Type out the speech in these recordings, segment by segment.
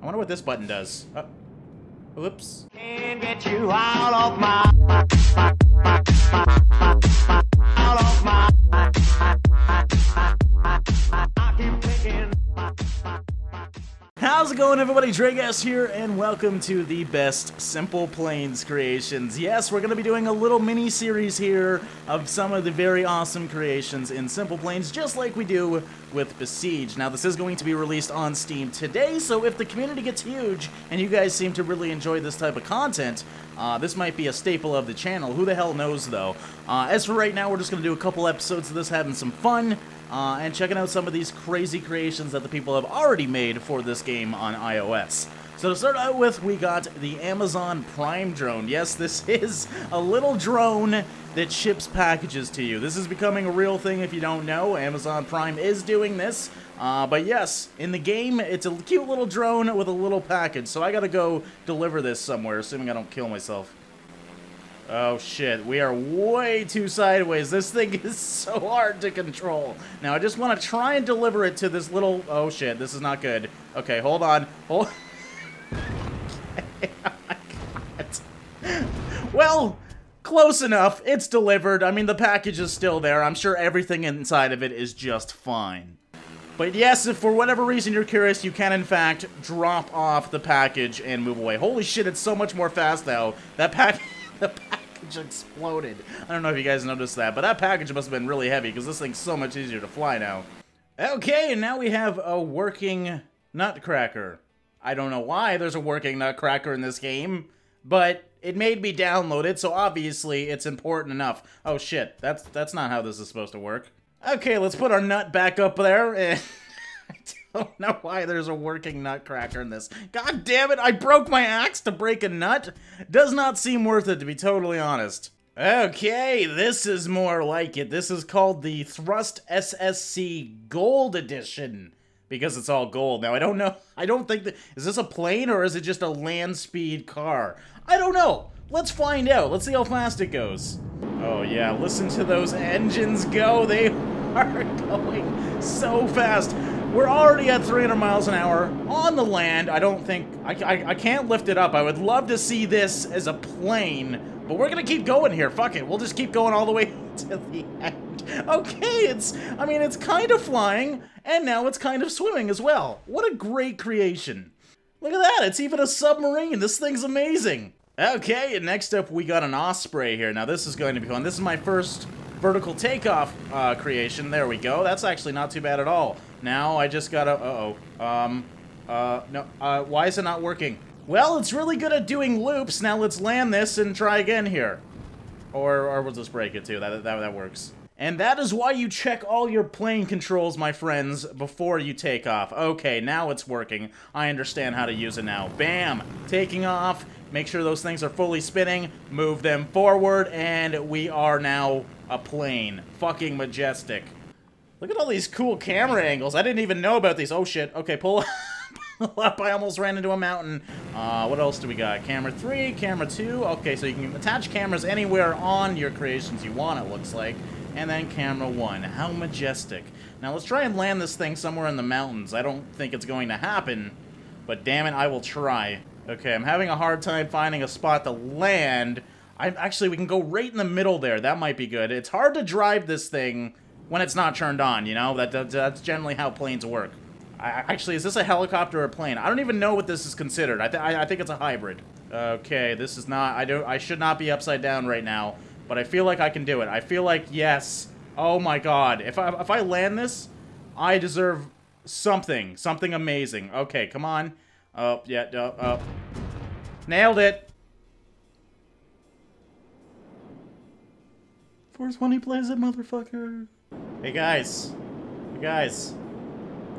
I wonder what this button does. Whoops. Can't get you out of my How's it going, everybody? Draegast here, and welcome to the best Simple Planes creations. Yes, we're going to be doing a little mini-series here of some of the very awesome creations in Simple Planes, just like we do with Besiege. Now, this is going to be released on Steam today, so if the community gets huge, and you guys seem to really enjoy this type of content, this might be a staple of the channel. Who the hell knows, though? As for right now, we're just going to do a couple episodes of this, having some fun. And checking out some of these crazy creations that the people have already made for this game on iOS. So to start out with, we got the Amazon Prime drone. Yes, this is a little drone that ships packages to you. This is becoming a real thing if you don't know. Amazon Prime is doing this. But yes, in the game, it's a cute little drone with a little package. So I gotta go deliver this somewhere, assuming I don't kill myself. Oh shit, we are way too sideways. This thing is so hard to control. Now I just want to try and deliver it to this little... Oh shit, this is not good. Okay, hold on. Hold... Okay, oh my God. Well, close enough. It's delivered. I mean, the package is still there. I'm sure everything inside of it is just fine. But yes, if for whatever reason you're curious, you can in fact drop off the package and move away. Holy shit, it's so much more fast now. That package... exploded. I don't know if you guys noticed that, but that package must have been really heavy because this thing's so much easier to fly now. Okay, and now we have a working nutcracker. I don't know why there's a working nutcracker in this game, but it made me download it, so obviously it's important enough. Oh shit, that's not how this is supposed to work. Okay, let's put our nut back up there and... I don't know why there's a working nutcracker in this. God damn it, I broke my axe to break a nut? Does not seem worth it, to be totally honest. Okay, this is more like it. This is called the Thrust SSC Gold Edition. Because it's all gold. Now, I don't know. I don't think that... Is this a plane or is it just a land speed car? I don't know. Let's find out. Let's see how fast it goes. Oh, yeah. Listen to those engines go. They are going so fast. We're already at 300 miles an hour on the land. I don't think... I can't lift it up. I would love to see this as a plane, but we're going to keep going here. Fuck it. We'll just keep going all the way to the end. Okay, it's... I mean, it's kind of flying, and now it's kind of swimming as well. What a great creation. Look at that. It's even a submarine. This thing's amazing. Okay, and next up, we got an Osprey here. Now, this is going to be fun. This is my first vertical takeoff creation. There we go. That's actually not too bad at all. Now I just gotta, why is it not working? Well, it's really good at doing loops. Now let's land this and try again here. Or we'll just break it too, that works. And that is why you check all your plane controls, my friends, before you take off. Okay, now it's working. I understand how to use it now. Bam! Taking off, make sure those things are fully spinning, move them forward, and we are now a plane. Fucking majestic. Look at all these cool camera angles. I didn't even know about these. Oh, shit. Okay, pull up. Pull up. I almost ran into a mountain. What else do we got? Camera 3, camera 2. Okay, so you can attach cameras anywhere on your creations you want, it looks like. And then camera 1. How majestic. Now, let's try and land this thing somewhere in the mountains. I don't think it's going to happen, but damn it, I will try. Okay, I'm having a hard time finding a spot to land. Actually, we can go right in the middle there. That might be good. It's hard to drive this thing... when it's not turned on, you know? That's generally how planes work. Actually, is this a helicopter or a plane? I don't even know what this is considered. I think it's a hybrid. Okay, this is not... I should not be upside down right now, but I feel like I can do it. I feel like, yes. Oh my god. If I land this, I deserve something. Something amazing. Okay, come on. Oh, yeah, oh. Nailed it. 420 plays it, motherfucker. Hey guys,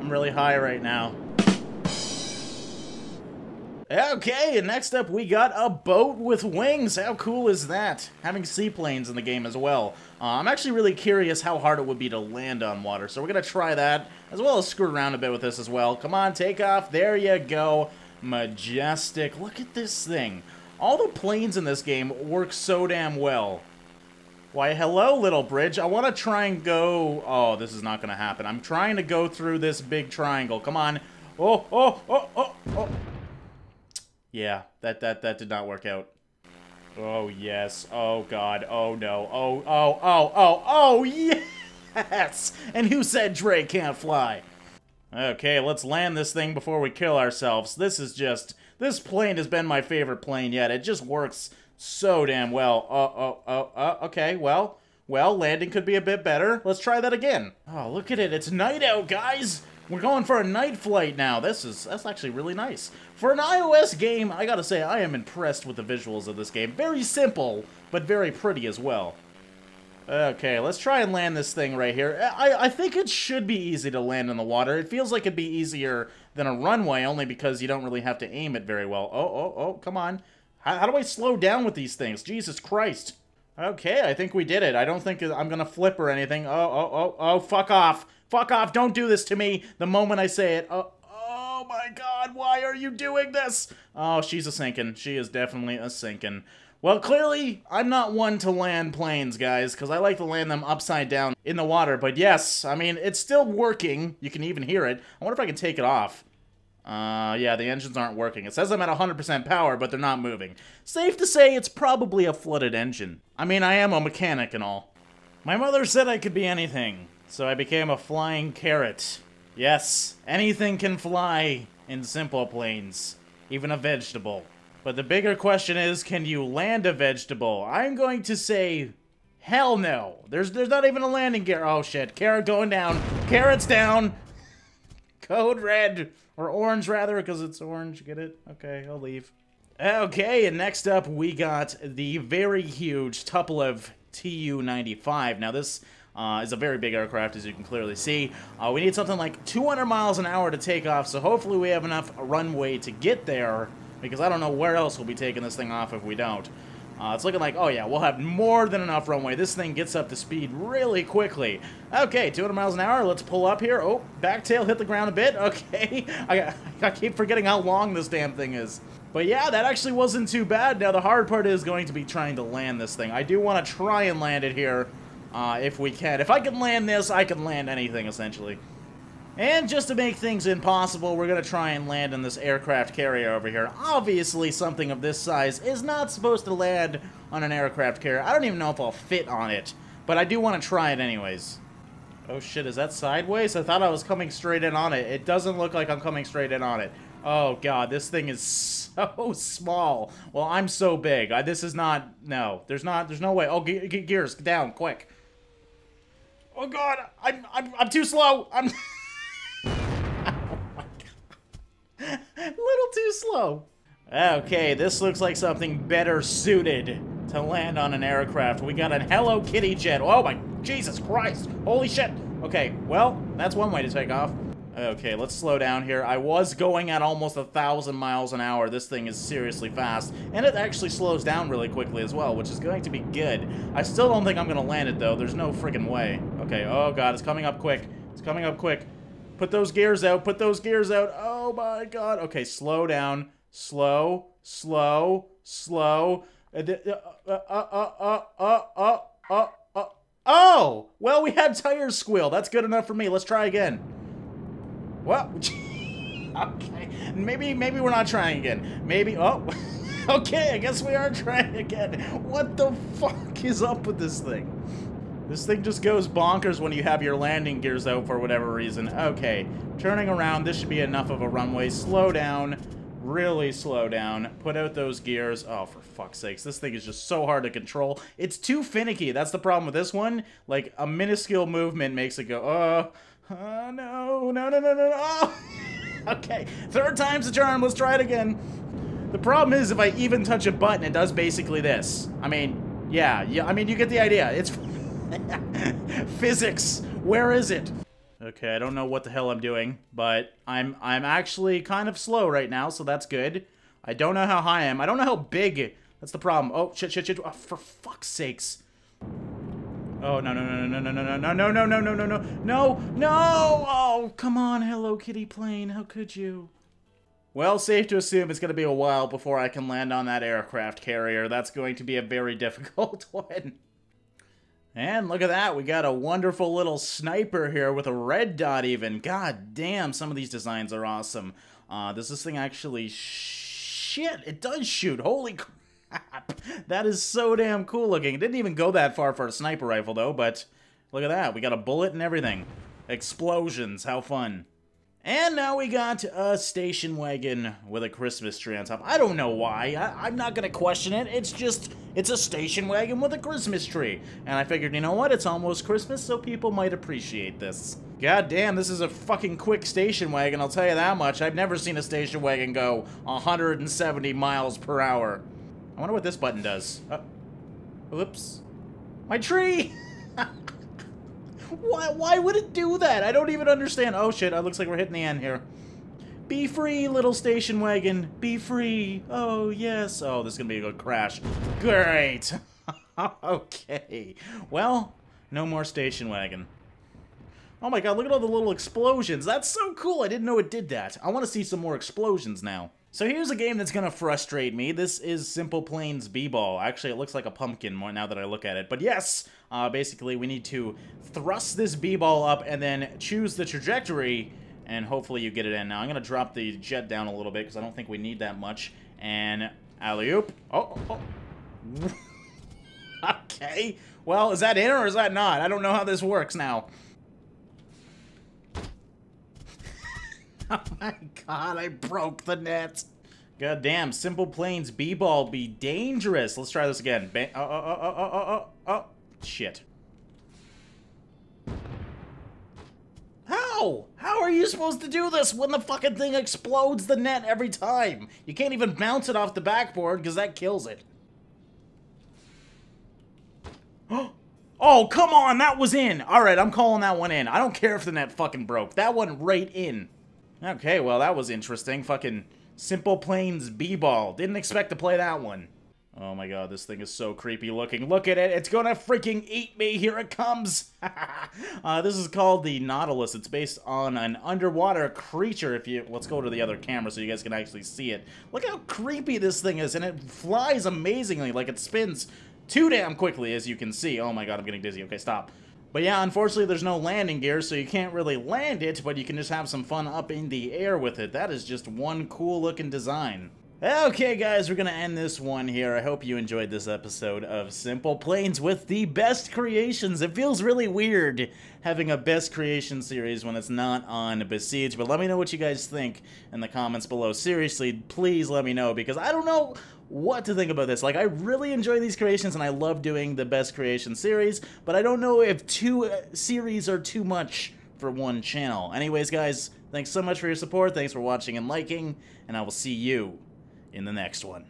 I'm really high right now. Okay, and next up we got a boat with wings. How cool is that? Having seaplanes in the game as well. I'm actually really curious how hard it would be to land on water, so we're gonna try that, as well as screw around a bit with this as well. Come on, take off. There you go. Majestic. Look at this thing. All the planes in this game work so damn well. Why, hello, little bridge. I want to try and go... Oh, this is not going to happen. I'm trying to go through this big triangle. Come on. Oh, oh, oh, oh, oh. Yeah, that did not work out. Oh, yes. Oh, God. Oh, no. Oh, oh, oh, oh, oh, yes! And who said Dre can't fly? Okay, let's land this thing before we kill ourselves. This is just... This plane has been my favorite plane yet. It just works so damn well. Oh, oh, oh, oh, okay, well... Well, landing could be a bit better. Let's try that again. Oh, look at it. It's night out, guys. We're going for a night flight now. That's actually really nice. For an iOS game, I gotta say, I am impressed with the visuals of this game. Very simple, but very pretty as well. Okay, let's try and land this thing right here. I think it should be easy to land in the water. It feels like it'd be easier than a runway, only because you don't really have to aim it very well. Oh, oh, oh, come on. How do I slow down with these things? Jesus Christ. Okay, I think we did it. I don't think I'm gonna flip or anything. Oh, oh, oh, oh, fuck off. Fuck off, don't do this to me the moment I say it. Oh, oh my God, why are you doing this? Oh, she's a-sinking. She is definitely a-sinking. Well, clearly, I'm not one to land planes, guys, because I like to land them upside down in the water. But yes, I mean, it's still working. You can even hear it. I wonder if I can take it off. Yeah, the engines aren't working. It says I'm at 100% power, but they're not moving. Safe to say it's probably a flooded engine. I mean, I am a mechanic and all. My mother said I could be anything, so I became a flying carrot. Yes, anything can fly in Simple Planes, even a vegetable. But the bigger question is, can you land a vegetable? I'm going to say, hell no. There's not even a landing gear. Oh shit, carrot going down. Carrot's down. Code red. Or orange, rather, because it's orange. Get it? Okay, I'll leave. Okay, and next up, we got the very huge Tupolev Tu-95. Now, this is a very big aircraft, as you can clearly see. We need something like 200 miles an hour to take off, so hopefully we have enough runway to get there, because I don't know where else we'll be taking this thing off if we don't. It's looking like, oh yeah, we'll have more than enough runway. This thing gets up to speed really quickly. Okay, 200 miles an hour. Let's pull up here. Oh, back tail hit the ground a bit. Okay, I keep forgetting how long this damn thing is. But yeah, that actually wasn't too bad. Now, the hard part is going to be trying to land this thing. I do want to try and land it here if we can. If I can land this, I can land anything, essentially. And just to make things impossible, we're going to try and land in this aircraft carrier over here. Obviously, something of this size is not supposed to land on an aircraft carrier. I don't even know if I'll fit on it, but I do want to try it anyways. Oh shit, is that sideways? I thought I was coming straight in on it. It doesn't look like I'm coming straight in on it. Oh God, this thing is so small. Well, I'm so big. This is not, no, there's no way. Oh, get gears down, quick. Oh God, I'm too slow. I'm... A little too slow. Okay, this looks like something better suited to land on an aircraft. We got a Hello Kitty jet. Oh my, Jesus Christ. Holy shit. Okay, well, that's one way to take off. Okay, let's slow down here. I was going at almost 1,000 miles an hour. This thing is seriously fast. And it actually slows down really quickly as well, which is going to be good. I still don't think I'm going to land it, though. There's no friggin' way. Okay, oh God, it's coming up quick. It's coming up quick. Put those gears out. Put those gears out. Oh, my God. Okay, slow down. Slow. Slow. Slow. Oh! Well, we had tires squeal. That's good enough for me. Let's try again. Well, okay. Maybe we're not trying again. Maybe... Oh. Okay, I guess we are trying again. What the fuck is up with this thing? This thing just goes bonkers when you have your landing gears out for whatever reason. Okay, turning around, this should be enough of a runway. Slow down, really slow down. Put out those gears. Oh, for fuck's sakes, this thing is just so hard to control. It's too finicky, that's the problem with this one. Like, a minuscule movement makes it go, oh no, no, no, no, no, oh! Okay, third time's the charm, let's try it again. The problem is if I even touch a button, it does basically this. I mean, yeah, I mean, you get the idea. It's... Physics, where is it? Okay, I don't know what the hell I'm doing, but I'm actually kind of slow right now, so that's good. I don't know how high I am. I don't know how big. That's the problem. Oh shit, shit, shit! Oh, for fuck's sakes! Oh no, no, no, no, no, no, no, no, no, no, no, no, no, no, no, no! Oh, come on, Hello Kitty plane. How could you? Well, safe to assume it's going to be a while before I can land on that aircraft carrier. That's going to be a very difficult one. And look at that, we got a wonderful little sniper here with a red dot even. God damn, some of these designs are awesome. Does this thing actually shit, it does shoot. Holy crap. That is so damn cool looking. It didn't even go that far for a sniper rifle, though, but look at that. We got a bullet and everything. Explosions. How fun. And now we got a station wagon with a Christmas tree on top. I don't know why. I'm not going to question it. It's just, it's a station wagon with a Christmas tree. And I figured, you know what? It's almost Christmas, so people might appreciate this. God damn, this is a fucking quick station wagon, I'll tell you that much. I've never seen a station wagon go 170 miles per hour. I wonder what this button does. Oops. My tree! Why would it do that? I don't even understand. Oh shit, it looks like we're hitting the end here. Be free, little station wagon. Be free. Oh, yes. Oh, this is gonna be a good crash. Great. Okay. Well, no more station wagon. Oh my god, look at all the little explosions. That's so cool. I didn't know it did that. I want to see some more explosions now. So here's a game that's going to frustrate me. This is Simple Planes B-Ball. Actually, it looks like a pumpkin more now that I look at it. But yes, basically we need to thrust this B-Ball up and then choose the trajectory. And hopefully you get it in. Now I'm going to drop the jet down a little bit because I don't think we need that much. And alley-oop. Oh. Okay. Well, is that in or is that not? I don't know how this works now. Oh my god, I broke the net. God damn, Simple Planes B-Ball be dangerous. Let's try this again. Shit. How? How are you supposed to do this when the fucking thing explodes the net every time? You can't even bounce it off the backboard because that kills it. Oh, come on, that was in. Alright, I'm calling that one in. I don't care if the net fucking broke. That one right in. Okay, well, that was interesting. Fucking Simple Planes B-Ball. Didn't expect to play that one. Oh my god, this thing is so creepy looking. Look at it. It's gonna freaking eat me. Here it comes. This is called the Nautilus. It's based on an underwater creature. If you... Let's go to the other camera so you guys can actually see it. Look how creepy this thing is, and it flies amazingly. Like, it spins too damn quickly, as you can see. Oh my god, I'm getting dizzy. Okay, stop. But yeah, unfortunately, there's no landing gear, so you can't really land it, but you can just have some fun up in the air with it. That is just one cool-looking design. Okay, guys, we're gonna end this one here. I hope you enjoyed this episode of Simple Planes with the best creations. It feels really weird having a best creation series when it's not on Besiege, but let me know what you guys think in the comments below. Seriously, please let me know, because I don't know what to think about this. Like, I really enjoy these creations, and I love doing the best creation series, but I don't know if two series are too much for one channel. Anyways, guys, thanks so much for your support, thanks for watching and liking, and I will see you in the next one.